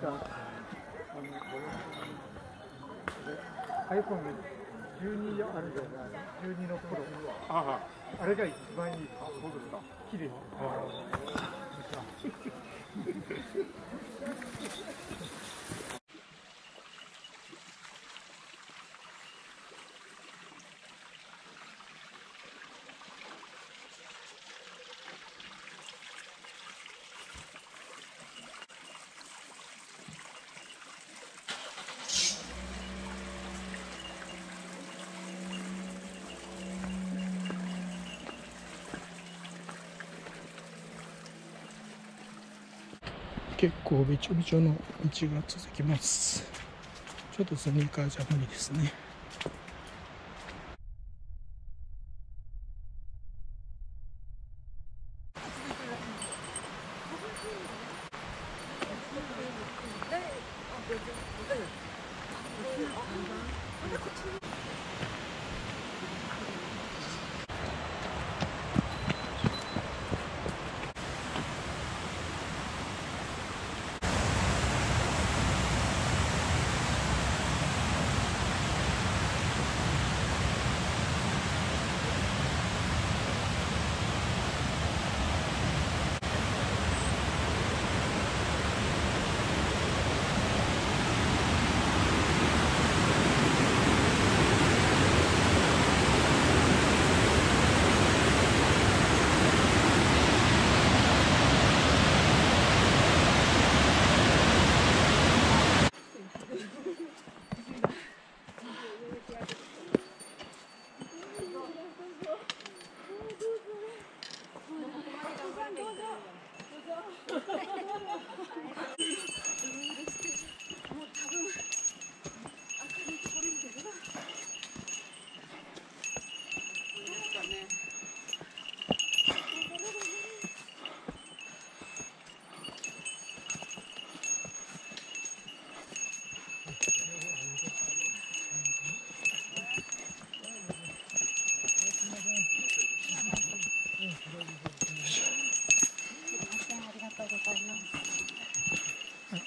したiPhone12 あるじゃない12のプロ、あれが一番いい。そうですか。綺麗。結構びちょびちょの道が続きます。ちょっとスニーカーじゃ無理ですね。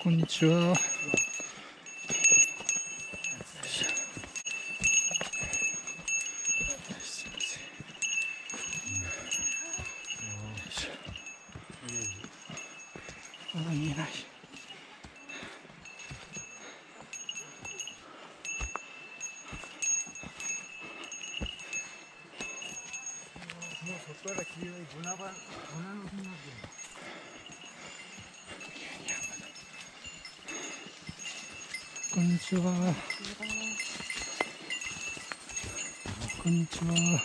こんにちは。こんにちは。こんにちは。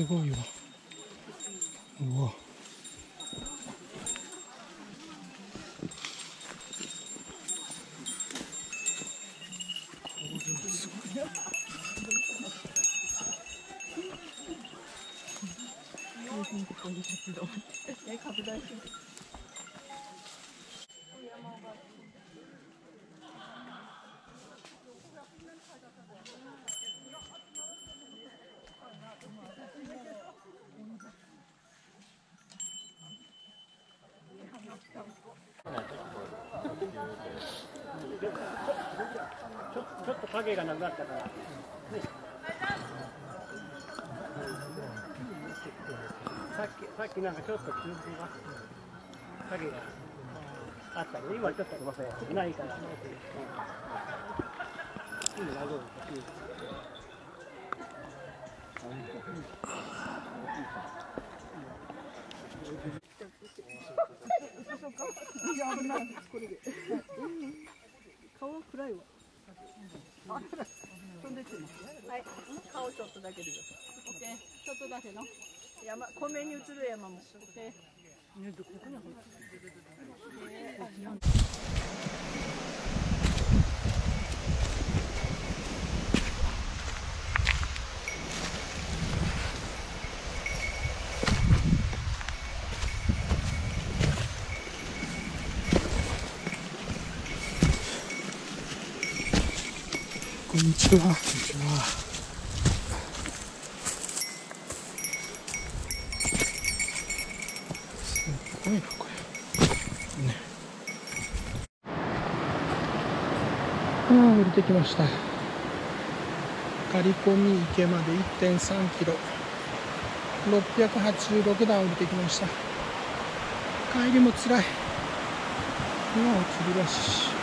すごいわ。うわ、ちょっと影がなくなったからね。さっきなんかちょっと中心が影があったけど、今ちょっといないから、今大丈夫。これで顔は暗いわ。飛んでってます。はい、顔ちょっとだけでください。ちょっとだけの山、湖面に映る山も。こんにちは。こんにちは。降りてきました。刈り込み池まで 1.3キロ、686段降りてきました。帰りもつらい。今は釣り橋。